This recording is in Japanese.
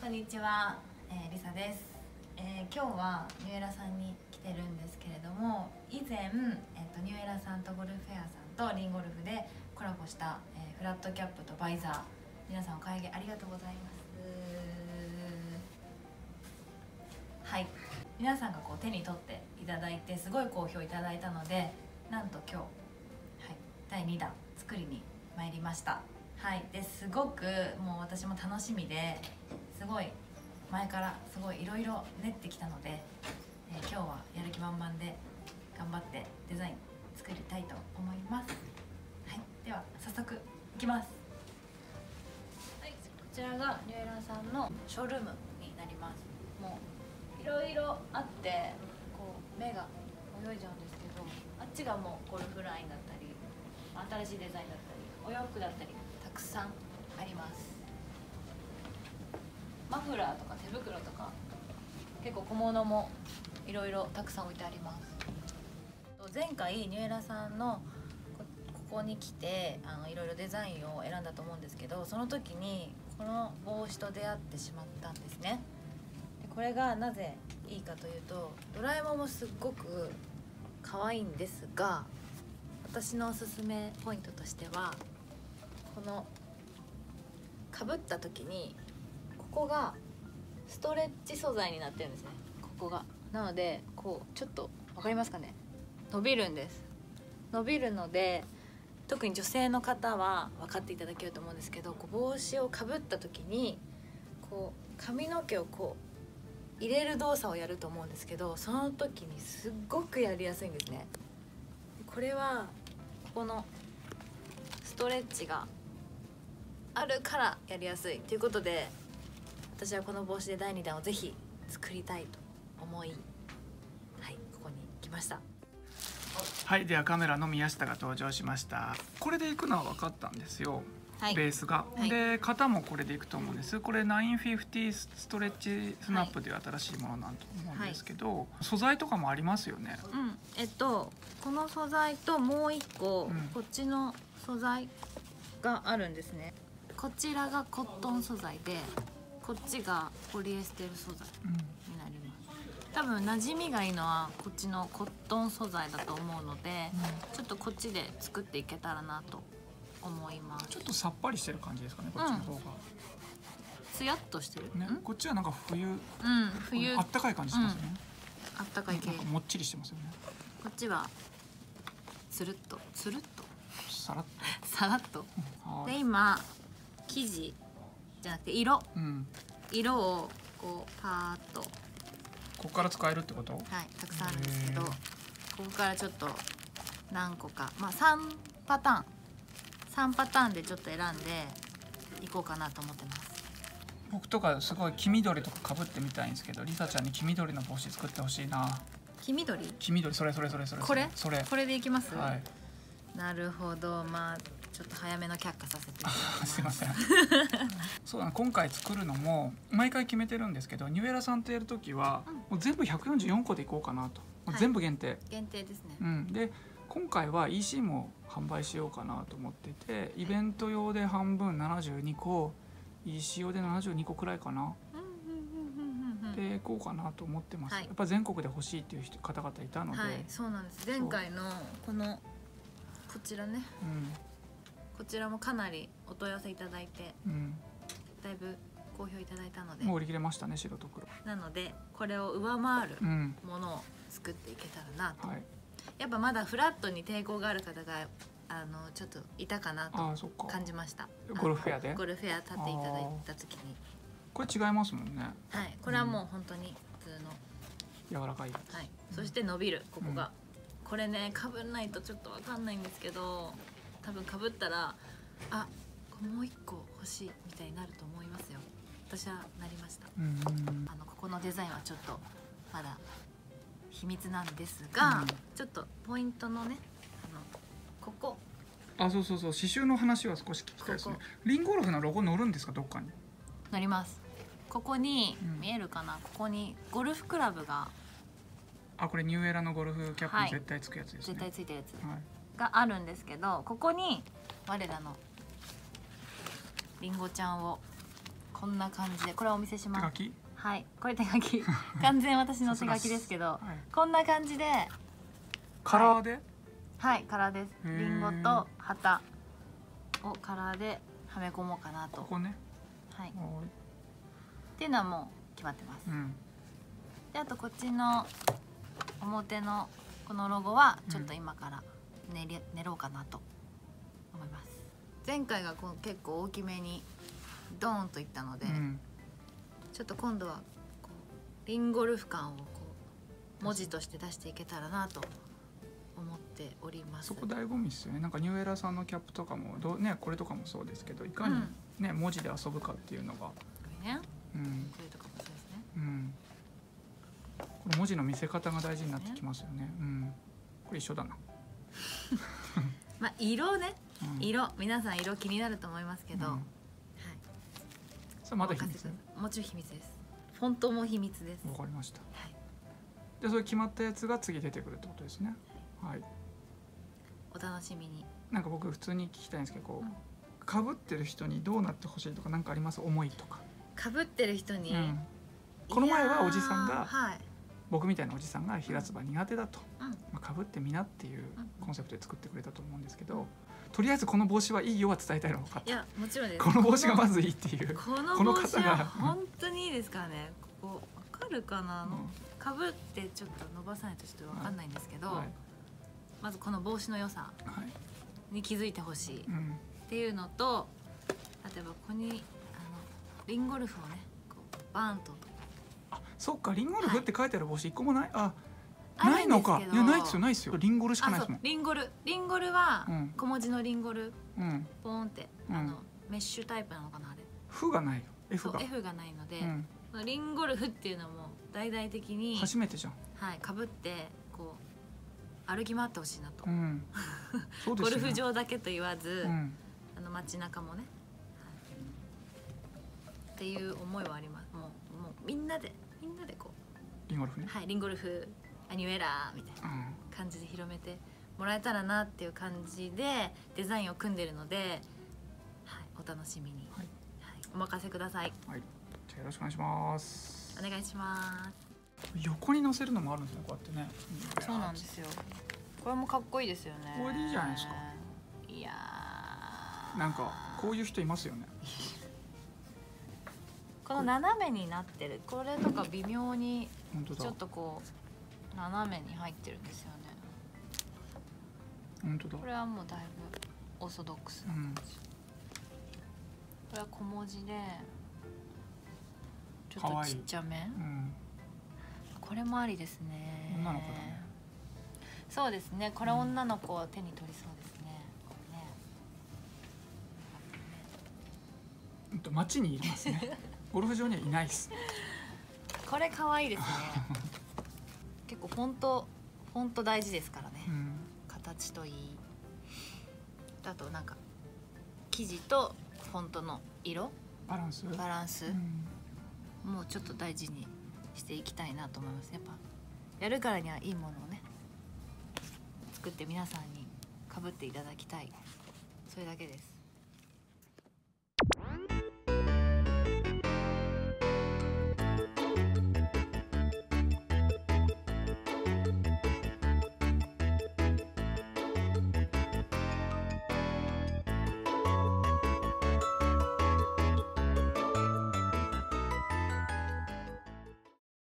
こんにちは、りさです。今日はニューエラさんに来てるんですけれども、以前、ニューエラさんとゴルフフェアさんとリンゴルフでコラボした、フラットキャップとバイザー、皆さんお買い上げありがとうございます。はい、皆さんがこう手に取っていただいてすごい好評いただいたので、なんと今日、第2弾作りに参りました。はい、ですごくもう私も楽しみで、すごい前からすごいいろいろ練ってきたので、今日はやる気満々で頑張ってデザイン作りたいと思います。はい、では早速いきます。はい、こちらがニューエラさんのショールームになります。もういろいろあってこう目が泳いじゃうんですけど、あっちがもうゴルフラインだったり、新しいデザインだったり、お洋服だったりたくさんあります。マフラーとか手袋とか結構小物もいろいろたくさん置いてあります。前回ニューエラさんのここに来ていろいろデザインを選んだと思うんですけど、その時にこの帽子と出会ってしまったんですね。でこれがなぜいいかというと、ドラえもんもすっごく可愛いんですが、私のおすすめポイントとしては、このかぶった時にここがストレッチ素材になってるんですね。ここがなので、こうちょっと分かりますかね、伸びるんです。伸びるので、特に女性の方は分かっていただけると思うんですけど、こう帽子をかぶった時にこう髪の毛をこう入れる動作をやると思うんですけど、その時にすっごくやりやすいんですね。これはここのストレッチがあるからやりやすいということで、私はこの帽子で第2弾をぜひ作りたいと思い、はい、ここに来ました。はい、ではカメラの宮下が登場しました。これでいくのは分かったんですよ、はい、ベースが、はい、で肩もこれでいくと思うんです。これ950ストレッチスナップという新しいものなんと思うんですけど、はい、素材とかもありますよね、うん、この素材ともう1個、うん、こっちの素材があるんですね。こちらがコットン素材で、こっちがポリエステル素材になります。うん、多分馴染みがいいのはこっちのコットン素材だと思うので、うん、ちょっとこっちで作っていけたらなと思います。ちょっとさっぱりしてる感じですかね、こっちの方が。つやっとしてる。ね、こっちはなんか冬、冬あったかい感じしますね。あったかい系。もっちりしてますよね。こっちはつるっと。さらっと。で今生地じゃなくて色、色をこうパーッとここから使えるってこと？はい、たくさんあるんですけど、ここからちょっと何個か、まあ3パターンでちょっと選んでいこうかなと思ってます。僕とかすごい黄緑とか被ってみたいんですけど、りさちゃんに黄緑の帽子作ってほしいな。黄緑？黄緑、それこれでいきます？はい。なるほど、まあちょっと早めの却下させていただきます。すいませんそうだな、今回作るのも毎回決めてるんですけど、ニューエラさんとやる時は、もう全部144個でいこうかなと、はい、全部限定ですね、で今回は EC も販売しようかなと思ってて、イベント用で半分72個、 EC 用で72個くらいかなでいこうかなと思ってます、はい、やっぱ全国で欲しいっていう方々いたので、はい、そうなんです。前回のこのこちらね、こちらもかなりお問い合わせいただいて、だいぶ好評いただいたので、もう売り切れましたね、白と黒なので、これを上回るものを作っていけたらなと、やっぱまだフラットに抵抗がある方がちょっといたかなと感じました。ゴルフフェアで立っていただいた時にこれ違いますもんね。はい、これはもう本当に普通の柔らかい、はい、そして伸びる、ここがこれね、かぶんないとちょっとわかんないんですけど、多分かぶったらあ、もう一個欲しいみたいになると思いますよ。私はなりました。ここのデザインはちょっとまだ秘密なんですが、ちょっとポイントのね、ここ、あ、そうそうそう、刺繍の話は少し聞きたいですね。リンゴルフのロゴ乗るんですか、どっかに？乗ります。ここに見えるかな、ここにゴルフクラブが、あ、これニューエラのゴルフキャップに絶対つくやつですね、絶対ついてるやつ、があるんですけど、ここに我らのりんごちゃんをこんな感じで、これはお見せします。手書き？はい、これ手書き。完全私の手書きですけど、はい、こんな感じで。カラーで。はい、カラーです。リンゴと旗をカラーではめ込もうかなと。ここね。はい。っていうのはもう決まってます。うん、で、あとこっちの表のこのロゴはちょっと今から練ろうかなと思います。前回がこう結構大きめにドーンといったので、うん、ちょっと今度はこうリンゴルフ感をこう文字として出していけたらなと思っております。そこ醍醐味ですよね。なんかニューエラさんのキャップとかもね、これとかもそうですけど、いかにね、うん、文字で遊ぶかっていうのが。これね。うん。これとかもそうですね。うん。この文字の見せ方が大事になってきますよね。うん。これ一緒だな。まあ色ね、うん、色、皆さん色気になると思いますけど。うん、それまだ秘密です。もちろん秘密です。フォントも秘密です。わかりました。はい。で、それ決まったやつが次出てくるってことですね。はい。お楽しみに。なんか僕普通に聞きたいんですけど、こう被ってる人にどうなってほしいとかなんかあります？思いとか。被ってる人に。この前はおじさんが、僕みたいなおじさんが平つば苦手だと、まあ被ってみなっていうコンセプトで作ってくれたと思うんですけど。とりあえずこの帽子はいいよは伝えたいのか。いや、もちろんです。この帽子がまずいいっていう。この方が本当にいいですからね。ここわかるかな。かぶってちょっと伸ばさないとちょっとわかんないんですけど、はい、まずこの帽子の良さに気づいてほしいっていうのと、例えばここにリンゴルフをね、こうバーンと。あ、そっか、リンゴルフって書いてある帽子一個もない。あ。ないのか。いや、ないですよ、ないですよ。リンゴルしかないですもん。リンゴルは小文字のリンゴル。ポーンって、メッシュタイプなのかな、あれ。F がないよ。F が。F がないので、リンゴルフっていうのも大々的に。初めてじゃん。はい、被って、こう。歩き回ってほしいなと。ゴルフ場だけと言わず、街中もね。っていう思いはあります。もうみんなでこう。リンゴルフね。はい、リンゴルフ。アニュエラーみたいな感じで広めてもらえたらなっていう感じでデザインを組んでるので、はい、お楽しみに、はいはい、お任せください。はい、じゃあよろしくお願いします。お願いします。横に乗せるのもあるんですよ、こうやってね。そうなんですよ。これもかっこいいですよね。これいいじゃないですか。いやー。なんかこういう人いますよね。この斜めになってる、これとか微妙にちょっとこう。斜めに入ってるんですよね。本当だ。これはもうだいぶオーソドックスな感じ。これは小文字でちょっとちっちゃめ。これもありですね。女の子だね。そうですね。これ女の子を手に取りそうですね。街にいますね。ゴルフ場にはいないです。これ可愛いですね。結構フォント大事ですからね、うん、形といい、あとなんか生地とフォントの色バランス、うん、もうちょっと大事にしていきたいなと思います。やっぱやるからにはいいものをね作って皆さんにかぶっていただきたい、それだけです。